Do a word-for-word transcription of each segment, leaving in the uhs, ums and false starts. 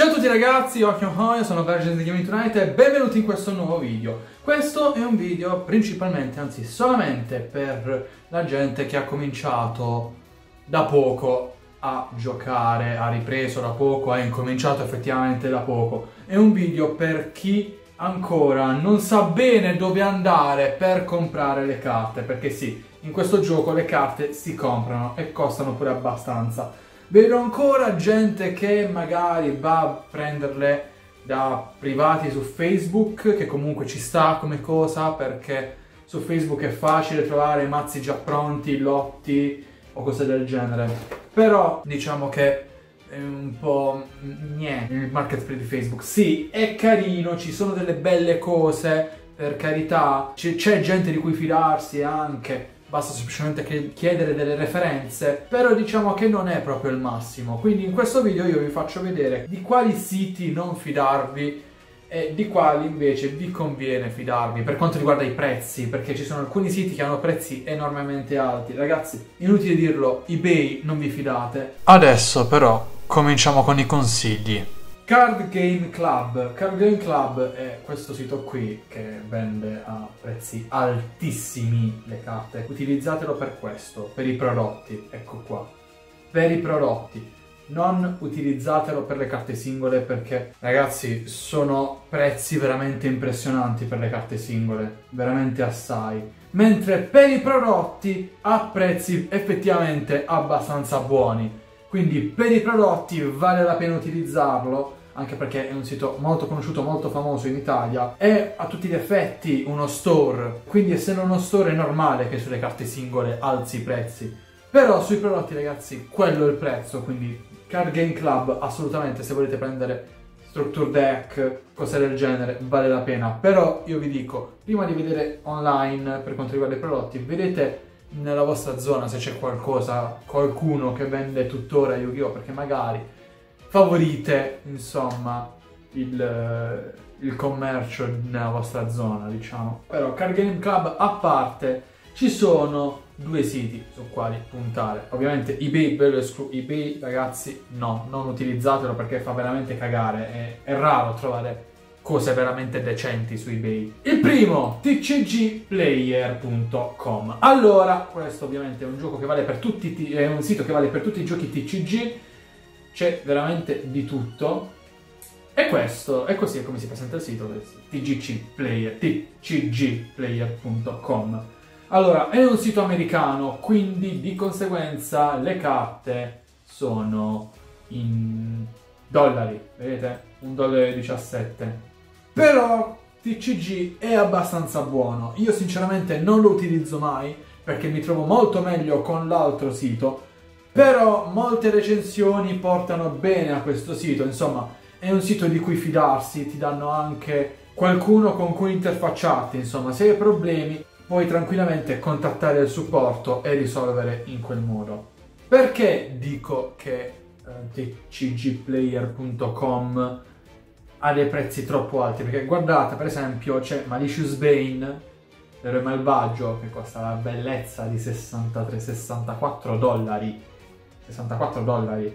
Ciao a tutti ragazzi, occhio io sono Vergence e benvenuti in questo nuovo video. Questo è un video principalmente, anzi solamente per la gente che ha cominciato da poco a giocare, ha ripreso da poco, ha incominciato effettivamente da poco. È un video per chi ancora non sa bene dove andare per comprare le carte, perché sì, in questo gioco le carte si comprano e costano pure abbastanza. Vedo ancora gente che magari va a prenderle da privati su Facebook, che comunque ci sta come cosa, perché su Facebook è facile trovare mazzi già pronti, lotti o cose del genere. Però diciamo che è un po' niente il marketplace di Facebook. Sì, è carino, ci sono delle belle cose, per carità, c'è gente di cui fidarsi anche. Basta semplicemente chiedere delle referenze, però diciamo che non è proprio il massimo. Quindi in questo video io vi faccio vedere di quali siti non fidarvi e di quali invece vi conviene fidarvi per quanto riguarda i prezzi, perché ci sono alcuni siti che hanno prezzi enormemente alti. Ragazzi, inutile dirlo, eBay non vi fidate. Adesso però cominciamo con i consigli. Card Game Club. Card Game Club è questo sito qui che vende a prezzi altissimi le carte. Utilizzatelo per questo, per i prodotti, ecco qua. Per i prodotti. Non utilizzatelo per le carte singole perché, ragazzi, sono prezzi veramente impressionanti per le carte singole. Veramente assai. Mentre per i prodotti ha prezzi effettivamente abbastanza buoni. Quindi per i prodotti vale la pena utilizzarlo, anche perché è un sito molto conosciuto, molto famoso in Italia, è a tutti gli effetti uno store, quindi essendo uno store è normale che sulle carte singole alzi i prezzi, però sui prodotti ragazzi quello è il prezzo, quindi Card Game Club assolutamente se volete prendere structure deck, cose del genere, vale la pena, però io vi dico, prima di vedere online per quanto riguarda i prodotti, vedete nella vostra zona se c'è qualcosa, qualcuno che vende tuttora Yu-Gi-Oh! Perché magari favorite, insomma, il, il commercio nella vostra zona, diciamo. Però Card Game Club a parte ci sono due siti su quali puntare. Ovviamente eBay, ve lo escludo, eBay ragazzi no, non utilizzatelo perché fa veramente cagare, è, è raro trovare cose veramente decenti su eBay. Il primo, t c g player punto com. Allora, questo ovviamente è un gioco che vale per tutti, è un sito che vale per tutti i giochi T C G. C'è veramente di tutto. E questo, e così è come si presenta il sito, t c g player punto com. Allora, è un sito americano, quindi di conseguenza le carte sono in dollari, vedete? un dollaro e diciassette. Però T C G è abbastanza buono, io sinceramente non lo utilizzo mai perché mi trovo molto meglio con l'altro sito, però molte recensioni portano bene a questo sito, insomma è un sito di cui fidarsi, ti danno anche qualcuno con cui interfacciarti, insomma se hai problemi puoi tranquillamente contattare il supporto e risolvere in quel modo. Perché dico che t c g player punto com ha dei prezzi troppo alti? Perché guardate, per esempio c'è Malicious Bane, l'eroe malvagio, che costa la bellezza di sessantatré sessantaquattro dollari sessantaquattro dollari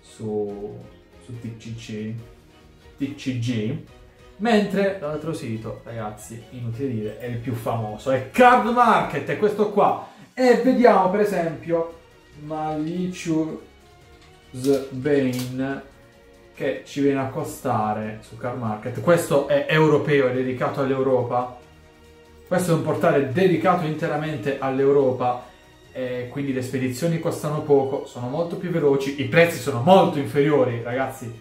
su, su T C G T C G, mentre l'altro sito, ragazzi, inutile dire, è il più famoso, è Cardmarket, è questo qua. E vediamo per esempio Malicious Bane, che ci viene a costare su Cardmarket. Questo è europeo, è dedicato all'Europa, questo è un portale dedicato interamente all'Europa, eh, quindi le spedizioni costano poco, sono molto più veloci, i prezzi sono molto inferiori ragazzi.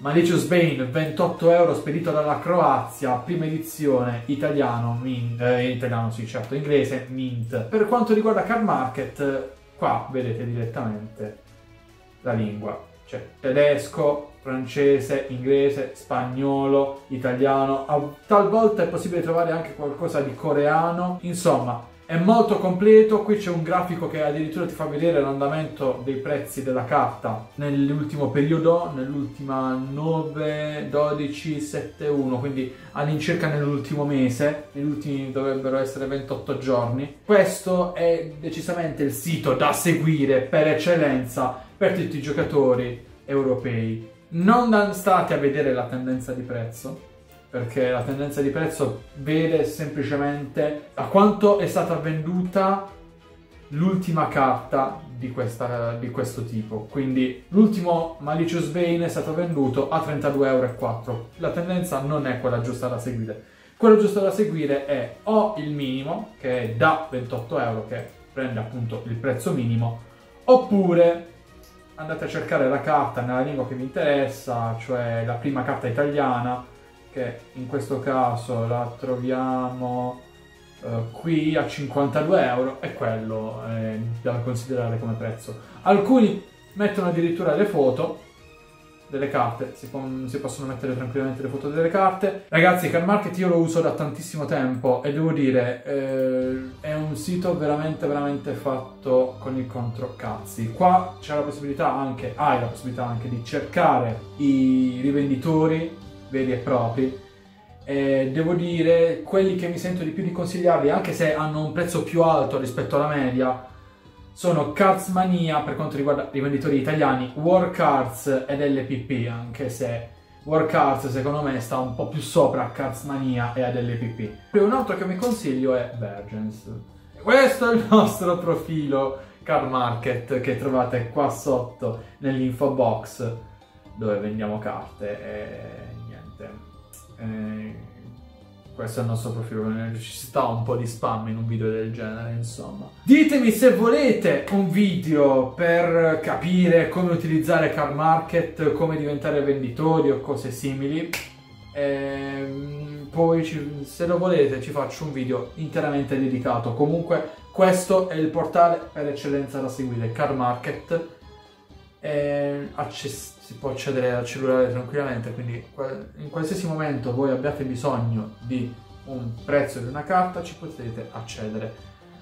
Malicious Bane ventotto euro, spedito dalla Croazia, prima edizione, italiano, mint, eh, italiano sì certo, inglese, mint. Per quanto riguarda Cardmarket, qua vedete direttamente la lingua, cioè tedesco, francese, inglese, spagnolo, italiano, talvolta è possibile trovare anche qualcosa di coreano, insomma è molto completo. Qui c'è un grafico che addirittura ti fa vedere l'andamento dei prezzi della carta nell'ultimo periodo, nell'ultima nove, dodici, sette, uno, quindi all'incirca nell'ultimo mese, negli ultimi dovrebbero essere ventotto giorni. Questo è decisamente il sito da seguire per eccellenza per tutti i giocatori europei Non state a vedere la tendenza di prezzo, perché la tendenza di prezzo vede semplicemente a quanto è stata venduta l'ultima carta di, questa, di questo tipo. Quindi l'ultimo Malicious Bane è stato venduto a trentadue virgola quattro euro. La tendenza non è quella giusta da seguire. Quello giusto da seguire è o il minimo, che è da ventotto euro, che prende appunto il prezzo minimo, oppure andate a cercare la carta nella lingua che vi interessa, cioè la prima carta italiana, che in questo caso la troviamo eh, qui a cinquantadue euro, e quello è da considerare come prezzo. Alcuni mettono addirittura le foto delle carte, si, po si possono mettere tranquillamente le foto delle carte. Ragazzi, Cardmarket io lo uso da tantissimo tempo e devo dire eh, è un sito veramente veramente fatto con il controcazzi. Qua c'è la possibilità anche, hai la possibilità anche di cercare i rivenditori veri e propri, e devo dire quelli che mi sento di più di consigliarvi, anche se hanno un prezzo più alto rispetto alla media, sono Cardsmania per quanto riguarda i venditori italiani, Warcards ed L P P, anche se Warcards secondo me sta un po' più sopra a Cardsmania e ad L P P. Un altro che mi consiglio è Vergence. Questo è il nostro profilo Cardmarket che trovate qua sotto nell'info box, dove vendiamo carte e niente. E questo è il nostro profilo, ci sta un po' di spam in un video del genere, insomma. Ditemi se volete un video per capire come utilizzare Cardmarket, come diventare venditori o cose simili. E poi, ci, se lo volete, ci faccio un video interamente dedicato. Comunque, questo è il portale per eccellenza da seguire, Cardmarket. E si può accedere al cellulare tranquillamente, quindi in qualsiasi momento voi abbiate bisogno di un prezzo di una carta ci potete accedere.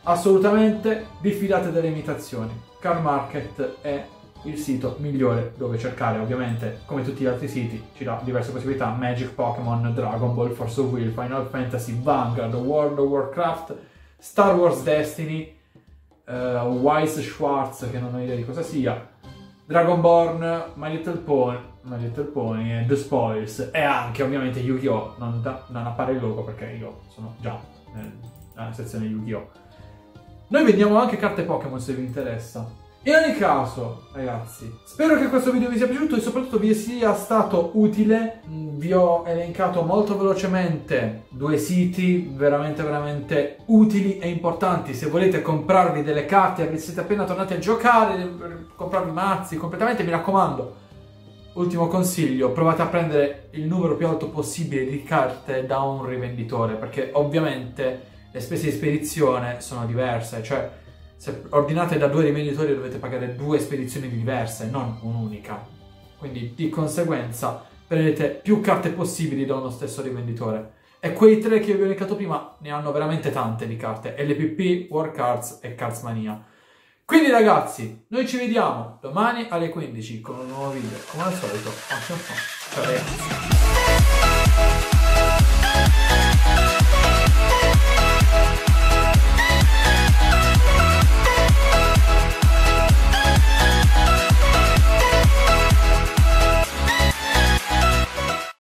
Assolutamente diffidate dalle imitazioni, Cardmarket è il sito migliore dove cercare. Ovviamente, come tutti gli altri siti, ci dà diverse possibilità: Magic, Pokémon, Dragon Ball, Force of Will, Final Fantasy, Vanguard, World of Warcraft, Star Wars Destiny, uh, Weiss Schwartz, che non ho idea di cosa sia, Dragonborn, My Little Pony, My Little Pony, The Spoils, e anche ovviamente Yu-Gi-Oh! Non, non appare il logo perché io sono già nella sezione Yu-Gi-Oh! Noi vendiamo anche carte Pokémon se vi interessa. In ogni caso, ragazzi, spero che questo video vi sia piaciuto e soprattutto vi sia stato utile. Vi ho elencato molto velocemente due siti veramente veramente utili e importanti. Se volete comprarvi delle carte e siete appena tornati a giocare, comprarvi mazzi completamente, mi raccomando, ultimo consiglio, provate a prendere il numero più alto possibile di carte da un rivenditore, perché ovviamente le spese di spedizione sono diverse, cioè se ordinate da due rivenditori dovete pagare due spedizioni diverse, non un'unica. Quindi di conseguenza prendete più carte possibili da uno stesso rivenditore. E quei tre che vi ho elencato prima ne hanno veramente tante di carte: L P P, Warcards e Cardsmania. Quindi ragazzi, noi ci vediamo domani alle quindici con un nuovo video, come al solito. Ciao ragazzi.